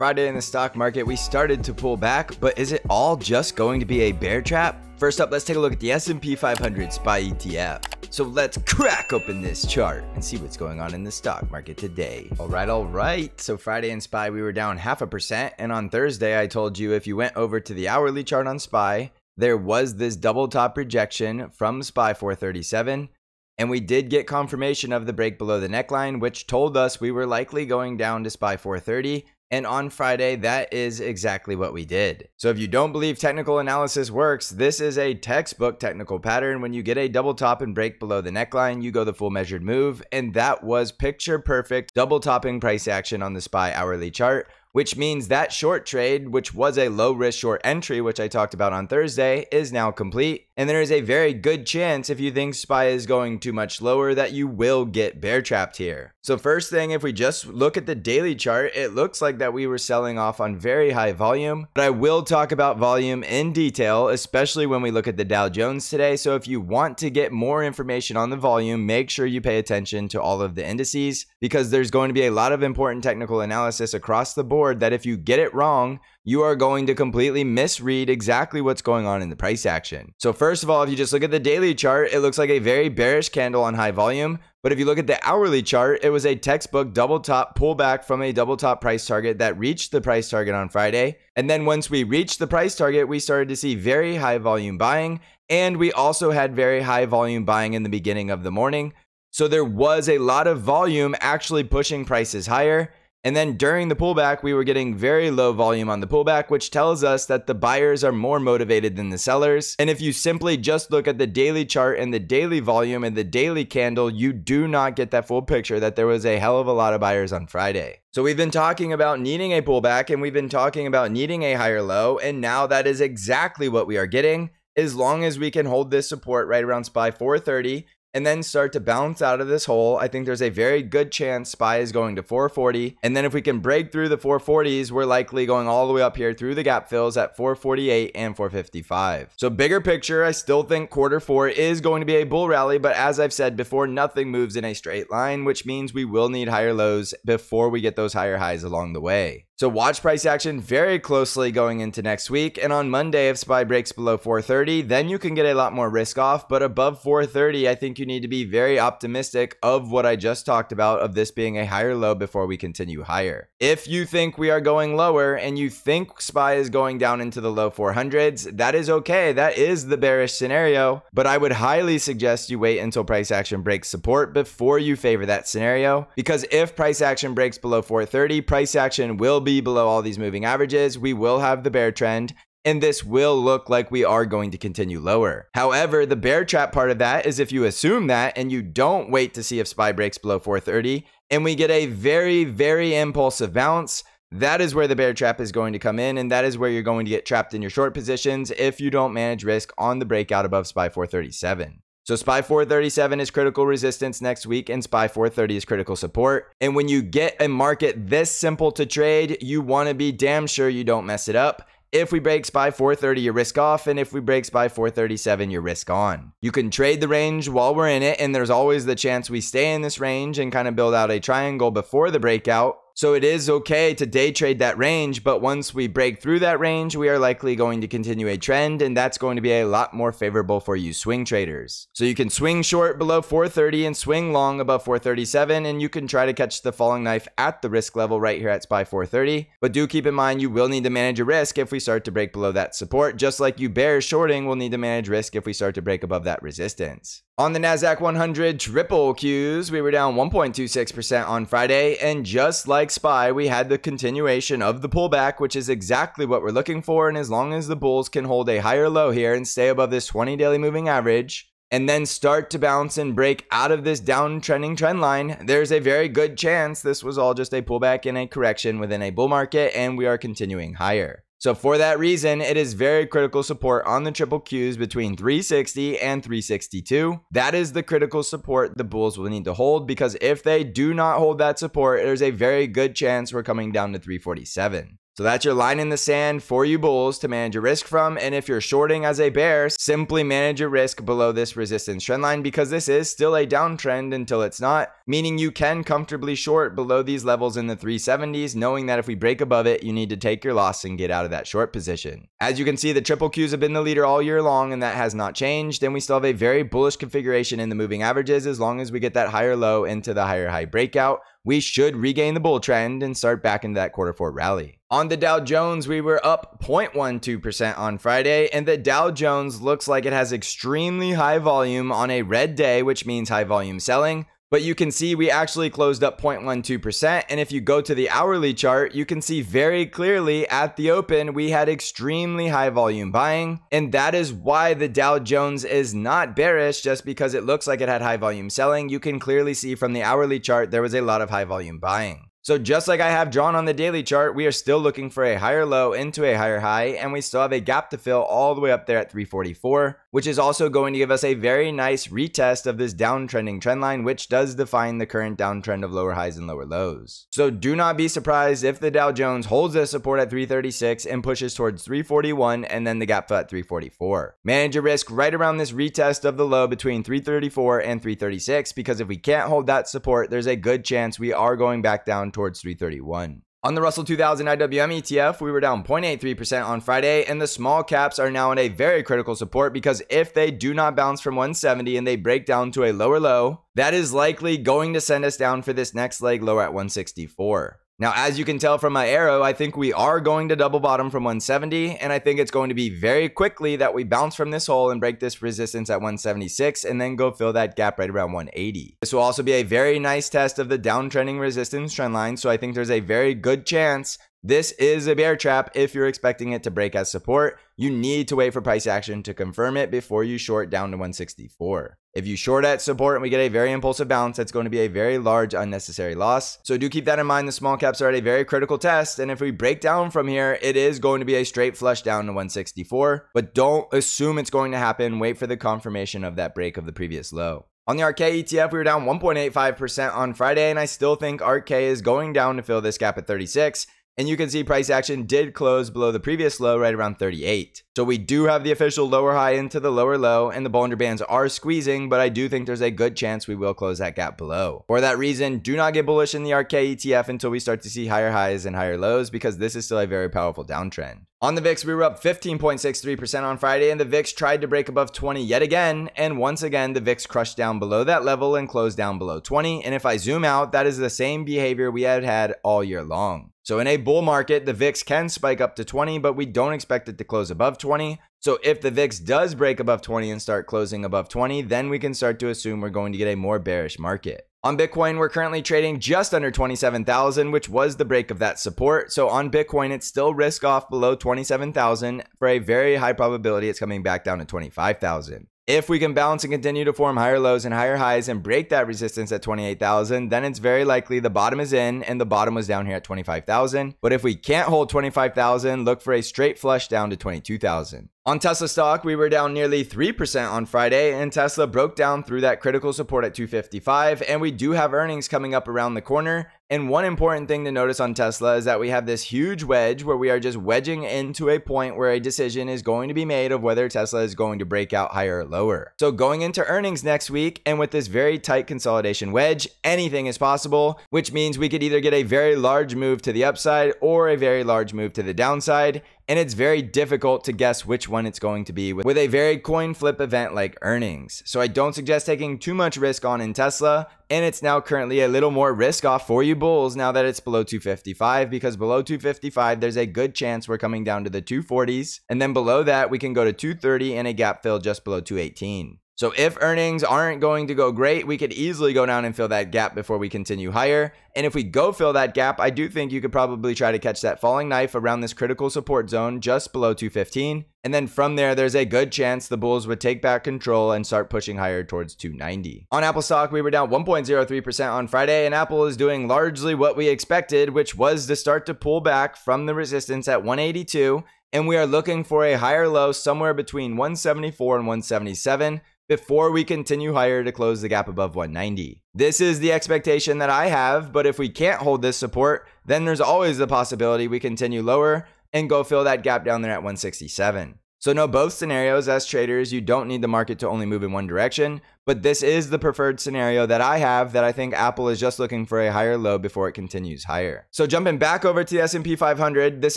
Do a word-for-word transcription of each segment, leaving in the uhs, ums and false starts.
Friday in the stock market, we started to pull back, but is it all just going to be a bear trap? First up, let's take a look at the S and P five hundred S P Y E T F. So let's crack open this chart and see what's going on in the stock market today. All right, all right. So Friday in S P Y, we were down half a percent. And on Thursday, I told you if you went over to the hourly chart on S P Y, there was this double top rejection from S P Y four thirty-seven. And we did get confirmation of the break below the neckline, which told us we were likely going down to S P Y four thirty. And on Friday, that is exactly what we did. So if you don't believe technical analysis works, this is a textbook technical pattern. When you get a double top and break below the neckline, you go the full measured move. And that was picture perfect double topping price action on the S P Y hourly chart, which means that short trade, which was a low risk short entry, which I talked about on Thursday, is now complete. And there is a very good chance if you think S P Y is going too much lower that you will get bear trapped here. So first thing, if we just look at the daily chart, it looks like that we were selling off on very high volume, but I will talk about volume in detail, especially when we look at the Dow Jones today. So if you want to get more information on the volume, make sure you pay attention to all of the indices, because there's going to be a lot of important technical analysis across the board that if you get it wrong, you are going to completely misread exactly what's going on in the price action. So first of all, if you just look at the daily chart, it looks like a very bearish candle on high volume. But if you look at the hourly chart, it was a textbook double top pullback from a double top price target that reached the price target on Friday. And then once we reached the price target, we started to see very high volume buying. And we also had very high volume buying in the beginning of the morning. So there was a lot of volume actually pushing prices higher. And then during the pullback, we were getting very low volume on the pullback, which tells us that the buyers are more motivated than the sellers. And if you simply just look at the daily chart and the daily volume and the daily candle, you do not get that full picture that there was a hell of a lot of buyers on Friday. So we've been talking about needing a pullback, and we've been talking about needing a higher low. And now that is exactly what we are getting. As long as we can hold this support right around S P Y four thirty and then start to bounce out of this hole, I think there's a very good chance S P Y is going to four forty. And then if we can break through the four forties, we're likely going all the way up here through the gap fills at four forty-eight and four fifty-five. So bigger picture, I still think quarter four is going to be a bull rally, but as I've said before, nothing moves in a straight line, which means we will need higher lows before we get those higher highs along the way. So watch price action very closely going into next week. And on Monday, if S P Y breaks below four thirty, then you can get a lot more risk off. But above four thirty, I think you need to be very optimistic of what I just talked about, of this being a higher low before we continue higher. If you think we are going lower and you think S P Y is going down into the low four hundreds, that is okay. That is the bearish scenario. But I would highly suggest you wait until price action breaks support before you favor that scenario. Because if price action breaks below four thirty, price action will be below all these moving averages. We will have the bear trend, and this will look like we are going to continue lower. However, the bear trap part of that is if you assume that and you don't wait to see if S P Y breaks below four thirty and we get a very, very impulsive bounce, that is where the bear trap is going to come in, and that is where you're going to get trapped in your short positions if you don't manage risk on the breakout above S P Y four thirty-seven. So S P Y four thirty-seven is critical resistance next week, and S P Y four thirty is critical support. And when you get a market this simple to trade, you want to be damn sure you don't mess it up. If we break S P Y four thirty, you risk off, and if we break S P Y four thirty-seven, you risk on. You can trade the range while we're in it, and there's always the chance we stay in this range and kind of build out a triangle before the breakout. So it is okay to day trade that range, but once we break through that range, we are likely going to continue a trend, and that's going to be a lot more favorable for you swing traders. So you can swing short below four thirty and swing long above four thirty-seven, and you can try to catch the falling knife at the risk level right here at S P Y four thirty. But do keep in mind, you will need to manage your risk if we start to break below that support, just like you bear shorting will need to manage risk if we start to break above that resistance. On the NASDAQ one hundred triple Qs, we were down one point two six percent on Friday, and just like S P Y, we had the continuation of the pullback, which is exactly what we're looking for. And as long as the bulls can hold a higher low here and stay above this twenty daily moving average, and then start to bounce and break out of this downtrending trend line, there's a very good chance this was all just a pullback and a correction within a bull market, and we are continuing higher. So for that reason, it is very critical support on the triple Qs between three sixty and three sixty-two. That is the critical support the bulls will need to hold, because if they do not hold that support, there's a very good chance we're coming down to three forty-seven. So that's your line in the sand for you bulls to manage your risk from. And if you're shorting as a bear, simply manage your risk below this resistance trend line, because this is still a downtrend until it's not, meaning you can comfortably short below these levels in the three seventies, knowing that if we break above it, you need to take your loss and get out of that short position. As you can see, the triple Qs have been the leader all year long, and that has not changed. And we still have a very bullish configuration in the moving averages. As long as we get that higher low into the higher high breakout, we should regain the bull trend and start back into that quarter four rally. On the Dow Jones, we were up zero point one two percent on Friday, and the Dow Jones looks like it has extremely high volume on a red day, which means high volume selling. But you can see we actually closed up zero point one two percent. And if you go to the hourly chart, you can see very clearly at the open, we had extremely high volume buying. And that is why the Dow Jones is not bearish, just because it looks like it had high volume selling. You can clearly see from the hourly chart, there was a lot of high volume buying. So just like I have drawn on the daily chart, we are still looking for a higher low into a higher high, and we still have a gap to fill all the way up there at three forty-four, which is also going to give us a very nice retest of this downtrending trend line, which does define the current downtrend of lower highs and lower lows. So do not be surprised if the Dow Jones holds this support at three thirty-six and pushes towards three forty-one and then the gap fill at three forty-four. Manage your risk right around this retest of the low between three thirty-four and three thirty-six, because if we can't hold that support, there's a good chance we are going back down towards three thirty-one. On the Russell two thousand I W M E T F, we were down zero point eight three percent on Friday, and the small caps are now in a very critical support, because if they do not bounce from one seventy and they break down to a lower low, that is likely going to send us down for this next leg lower at one sixty-four. Now, as you can tell from my arrow, I think we are going to double bottom from one seventy, and I think it's going to be very quickly that we bounce from this hole and break this resistance at one seventy-six and then go fill that gap right around one eighty. This will also be a very nice test of the downtrending resistance trend line, so I think there's a very good chance this is a bear trap. If you're expecting it to break as support, you need to wait for price action to confirm it before you short down to one sixty-four. If you short at support and we get a very impulsive bounce, that's going to be a very large unnecessary loss. So do keep that in mind. The small caps are at a very critical test, and if we break down from here, it is going to be a straight flush down to one sixty-four, but don't assume it's going to happen. Wait for the confirmation of that break of the previous low. On the A R K E T F, we were down one point eight five percent on Friday, and I still think A R K is going down to fill this gap at thirty-six. And you can see price action did close below the previous low right around thirty-eight. So we do have the official lower high into the lower low, and the Bollinger bands are squeezing, but I do think there's a good chance we will close that gap below. For that reason, do not get bullish in the A R K E T F until we start to see higher highs and higher lows, because this is still a very powerful downtrend. On the V I X, we were up fifteen point six three percent on Friday, and the V I X tried to break above twenty yet again. And once again, the V I X crushed down below that level and closed down below twenty. And if I zoom out, that is the same behavior we had had all year long. So in a bull market, the V I X can spike up to twenty, but we don't expect it to close above twenty. So if the V I X does break above twenty and start closing above twenty, then we can start to assume we're going to get a more bearish market. On Bitcoin, we're currently trading just under twenty-seven thousand, which was the break of that support. So on Bitcoin, it's still risk off below twenty-seven thousand. For a very high probability, it's coming back down to twenty-five thousand. If we can balance and continue to form higher lows and higher highs and break that resistance at twenty-eight thousand, then it's very likely the bottom is in, and the bottom was down here at twenty-five thousand. But if we can't hold twenty-five thousand, look for a straight flush down to twenty-two thousand. On Tesla stock, we were down nearly three percent on Friday, and Tesla broke down through that critical support at two fifty-five, and we do have earnings coming up around the corner. And one important thing to notice on Tesla is that we have this huge wedge where we are just wedging into a point where a decision is going to be made of whether Tesla is going to break out higher or lower. So going into earnings next week, and with this very tight consolidation wedge, anything is possible, which means we could either get a very large move to the upside or a very large move to the downside. And it's very difficult to guess which one it's going to be with a very coin flip event like earnings. So I don't suggest taking too much risk on in Tesla, and it's now currently a little more risk off for you bulls now that it's below two fifty-five, because below two fifty-five, there's a good chance we're coming down to the two forties, and then below that, we can go to two thirty and a gap fill just below two eighteen. So if earnings aren't going to go great, we could easily go down and fill that gap before we continue higher. And if we go fill that gap, I do think you could probably try to catch that falling knife around this critical support zone just below two fifteen. And then from there, there's a good chance the bulls would take back control and start pushing higher towards two ninety. On Apple stock, we were down one point zero three percent on Friday, and Apple is doing largely what we expected, which was to start to pull back from the resistance at one eighty-two. And we are looking for a higher low somewhere between one seventy-four and one seventy-seven. Before we continue higher to close the gap above one ninety. This is the expectation that I have, but if we can't hold this support, then there's always the possibility we continue lower and go fill that gap down there at one sixty-seven. So know both scenarios as traders. You don't need the market to only move in one direction, But this is the preferred scenario that I have, that I think Apple is just looking for a higher low before it continues higher. So jumping back over to the S and P five hundred, this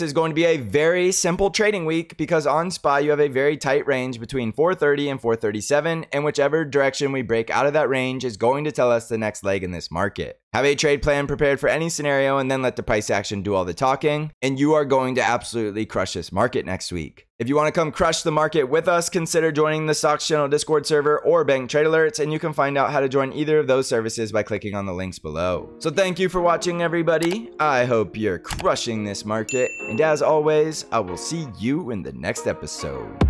is going to be a very simple trading week because on S P Y, you have a very tight range between four thirty and four thirty-seven, and whichever direction we break out of that range is going to tell us the next leg in this market. Have a trade plan prepared for any scenario and then let the price action do all the talking, and you are going to absolutely crush this market next week. If you want to come crush the market with us, consider joining the Stocks Channel Discord server or Bank Trade Alerts, and you can find out how to join either of those services by clicking on the links below. So thank you for watching, everybody. I hope you're crushing this market, and as always, I will see you in the next episode.